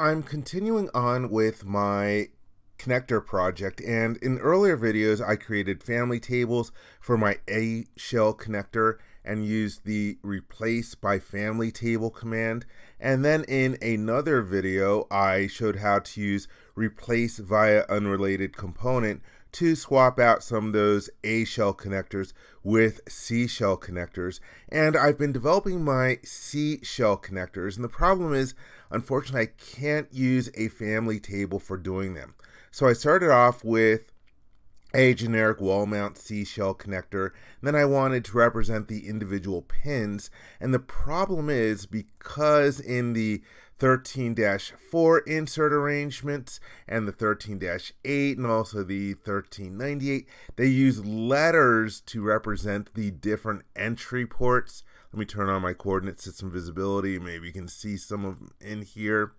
I'm continuing on with my connector project, and in earlier videos I created family tables for my A shell connector and used the replace by family table command. And then in another video I showed how to use replace via unrelated component to swap out some of those A shell connectors with C shell connectors. And I've been developing my C shell connectors, and the problem is, unfortunately, I can't use a family table for doing them. So I started off with a generic wall mount C shell connector, then I wanted to represent the individual pins, and the problem is, because in the 13-4 insert arrangements and the 13-8 and also the 1398, they use letters to represent the different entry ports. Let me turn on my coordinate system visibility. Maybe you can see some of them in here.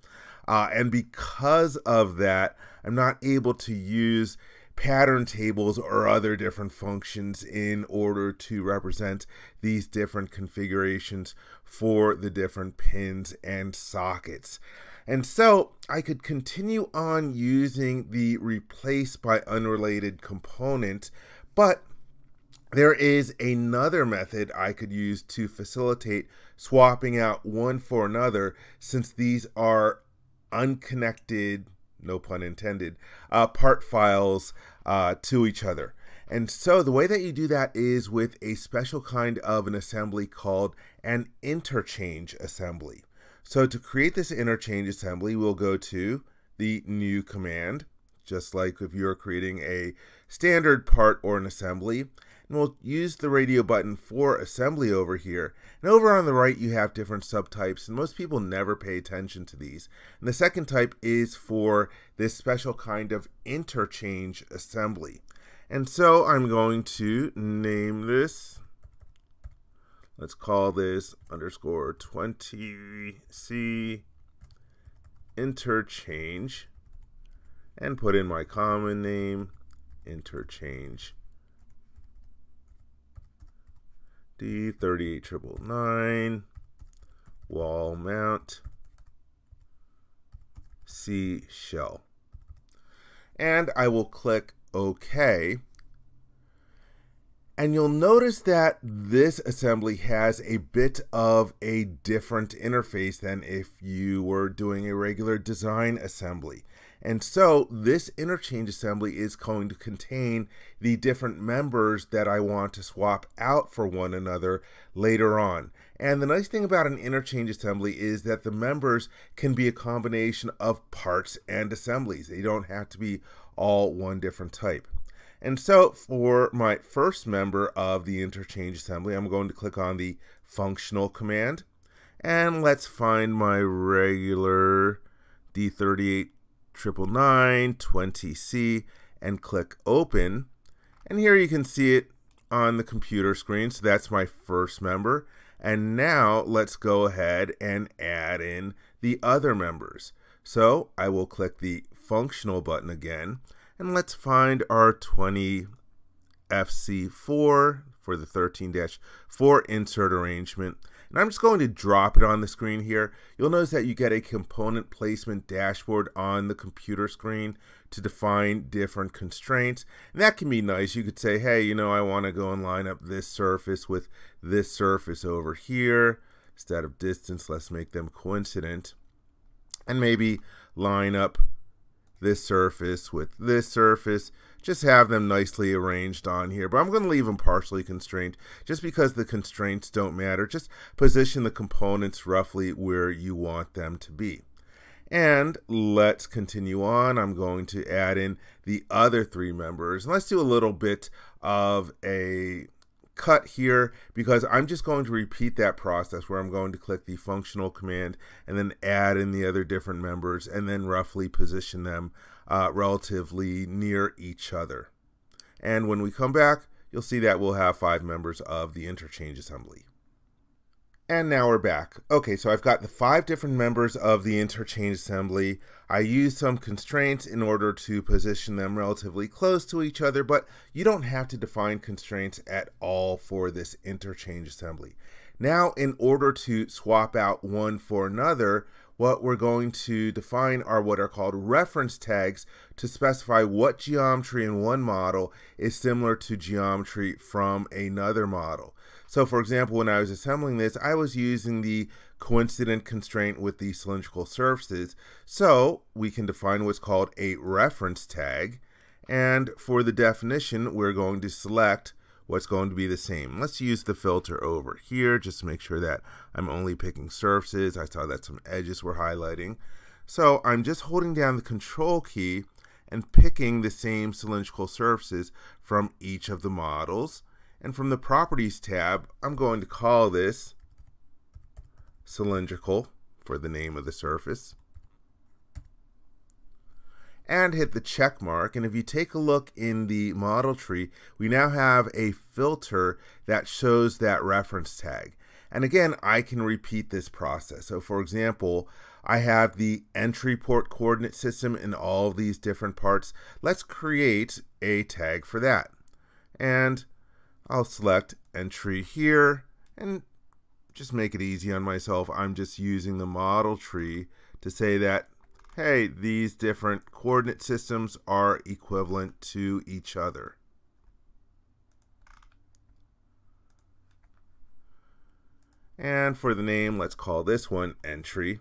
And because of that, I'm not able to use pattern tables or other different functions in order to represent these different configurations for the different pins and sockets. And so I could continue on using the replace by unrelated component, but there is another method I could use to facilitate swapping out one for another, since these are unconnected, no pun intended, part files to each other. And so the way that you do that is with a special kind of an assembly called an interchange assembly. So to create this interchange assembly, we'll go to the new command, just like if you're creating a standard part or an assembly. And we'll use the radio button for assembly over here. And over on the right, you have different subtypes, and most people never pay attention to these. And the second type is for this special kind of interchange assembly. And so I'm going to name this, let's call this _20C interchange, and put in my common name, interchange D38999 wall mount C shell, and I will click OK. And you'll notice that this assembly has a bit of a different interface than if you were doing a regular design assembly. And so this interchange assembly is going to contain the different members that I want to swap out for one another later on. And the nice thing about an interchange assembly is that the members can be a combination of parts and assemblies. They don't have to be all one different type. And so for my first member of the interchange assembly, I'm going to click on the functional command, and let's find my regular D3899920C and click open. And here you can see it on the computer screen. So that's my first member. And now let's go ahead and add in the other members. So I will click the functional button again. And let's find our 20FC4 for the 13-4 insert arrangement. And I'm just going to drop it on the screen here. You'll notice that you get a component placement dashboard on the computer screen to define different constraints. And that can be nice. You could say, hey, you know, I want to go and line up this surface with this surface over here. Instead of distance, let's make them coincident. And maybe line up this surface with this surface, just have them nicely arranged on here. But I'm going to leave them partially constrained just because the constraints don't matter. Just position the components roughly where you want them to be. And let's continue on. I'm going to add in the other three members. And let's do a little bit of a cut here, because I'm just going to repeat that process where I'm going to click the functional command and then add in the other different members and then roughly position them relatively near each other. And when we come back, you'll see that we'll have 5 members of the interchange assembly. And now we're back. Okay, so I've got the 5 different members of the interchange assembly. I used some constraints in order to position them relatively close to each other, but you don't have to define constraints at all for this interchange assembly. Now, in order to swap out one for another, what we're going to define are what are called reference tags to specify what geometry in one model is similar to geometry from another model. So for example, when I was assembling this, I was using the coincident constraint with the cylindrical surfaces. So we can define what's called a reference tag. And for the definition, we're going to select what's going to be the same. Let's use the filter over here just to make sure that I'm only picking surfaces. I saw that some edges were highlighting. So I'm just holding down the control key and picking the same cylindrical surfaces from each of the models. And from the properties tab, I'm going to call this cylindrical for the name of the surface. And hit the check mark. And if you take a look in the model tree, we now have a filter that shows that reference tag. And again, I can repeat this process. So for example, I have the entry port coordinate system in all of these different parts. Let's create a tag for that. And I'll select entry here and just make it easy on myself. I'm just using the model tree to say that, hey, these different coordinate systems are equivalent to each other. And for the name, let's call this one entry.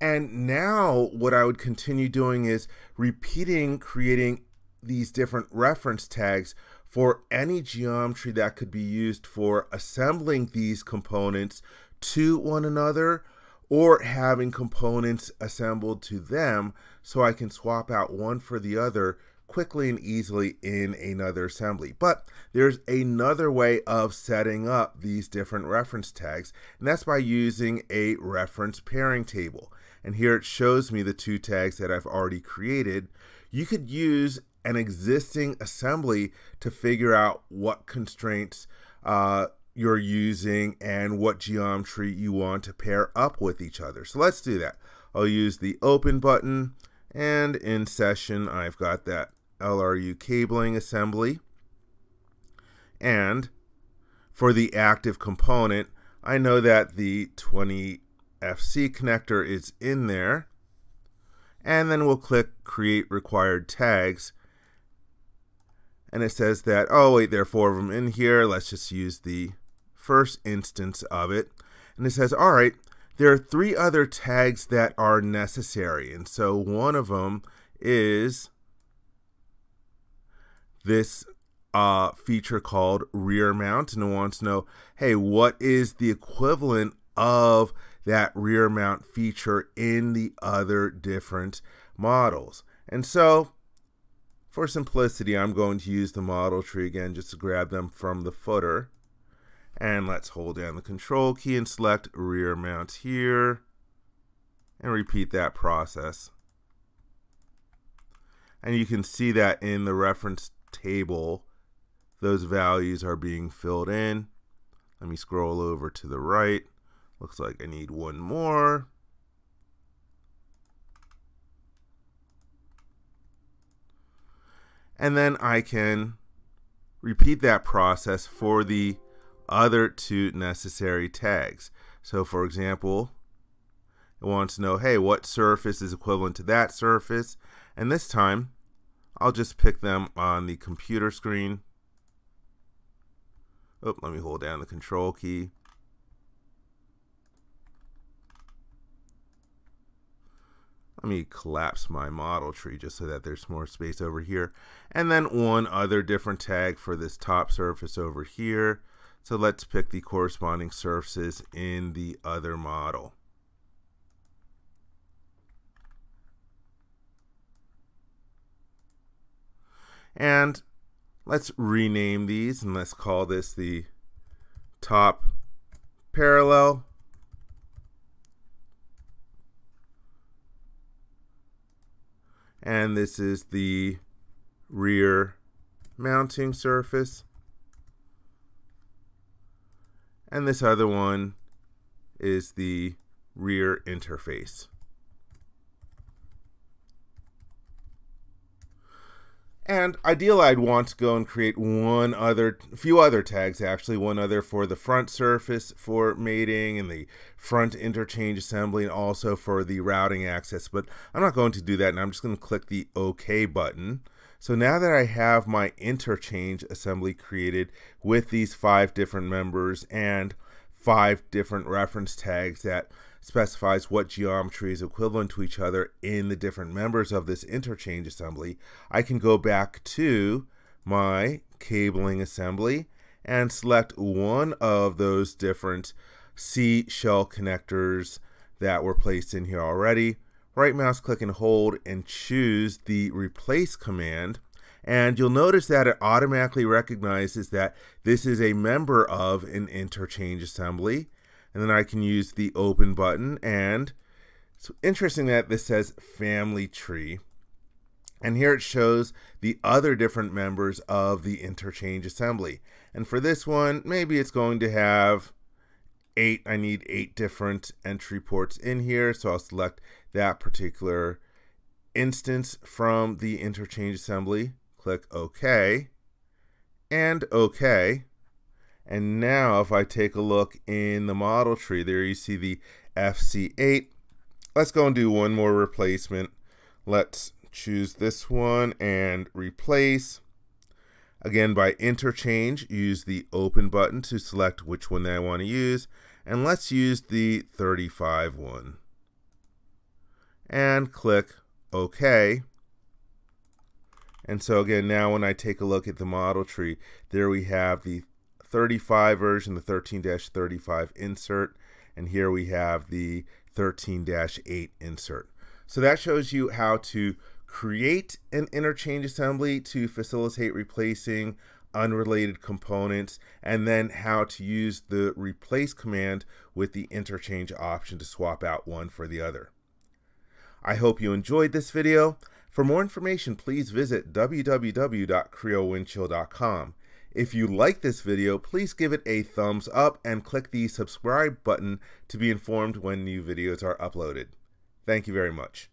And now what I would continue doing is repeating creating these different reference tags for any geometry that could be used for assembling these components to one another, or having components assembled to them, so I can swap out one for the other quickly and easily in another assembly. But there's another way of setting up these different reference tags, and that's by using a reference pairing table. And here it shows me the two tags that I've already created. You could use an existing assembly to figure out what constraints you're using and what geometry you want to pair up with each other. So let's do that. I'll use the open button, and in session I've got that LRU cabling assembly. And for the active component, I know that the 20 FC connector is in there. And then we'll click create required tags. And it says that, oh wait, there are four of them in here. Let's just use the first instance of it. And it says, all right, there are three other tags that are necessary. And so one of them is this feature called rear mount. And it wants to know, hey, what is the equivalent of that rear mount feature in the other different models? And so for simplicity, I'm going to use the model tree again just to grab them from the footer. And let's hold down the control key and select rear mount here and repeat that process. And you can see that in the reference table, those values are being filled in. Let me scroll over to the right. Looks like I need one more. And then I can repeat that process for the other two necessary tags. So for example, it wants to know, hey, what surface is equivalent to that surface? And this time, I'll just pick them on the computer screen. Oh, let me hold down the control key. Let me collapse my model tree just so that there's more space over here. And then one other different tag for this top surface over here. So let's pick the corresponding surfaces in the other model. And let's rename these, and let's call this the top parallel. And this is the rear mounting surface. And this other one is the rear interface. And ideally, I'd want to go and create a few other tags for the front surface for mating and the front interchange assembly, and also for the routing access. But I'm not going to do that, and I'm just going to click the OK button. So now that I have my interchange assembly created with these 5 different members and 5 different reference tags that specifies what geometry is equivalent to each other in the different members of this interchange assembly, I can go back to my cabling assembly and select one of those different C shell connectors that were placed in here already. Right mouse click and hold and choose the replace command, and you'll notice that it automatically recognizes that this is a member of an interchange assembly. And then I can use the open button, and it's interesting that this says family tree, and here it shows the other different members of the interchange assembly. And for this one, maybe it's going to have 8. I need 8 different entry ports in here, so I'll select that particular instance from the interchange assembly, click OK and OK. And now if I take a look in the model tree, there you see the FC8. Let's go and do one more replacement. Let's choose this one and replace. Again, by interchange, use the open button to select which one that I want to use. And let's use the 35 one. And click OK. And so again, now when I take a look at the model tree, there we have the 35 version, the 13-35 insert, and here we have the 13-8 insert. So that shows you how to create an interchange assembly to facilitate replacing unrelated components, and then how to use the replace command with the interchange option to swap out one for the other. I hope you enjoyed this video. For more information, please visit www.creowindchill.com. If you like this video, please give it a thumbs up and click the subscribe button to be informed when new videos are uploaded. Thank you very much.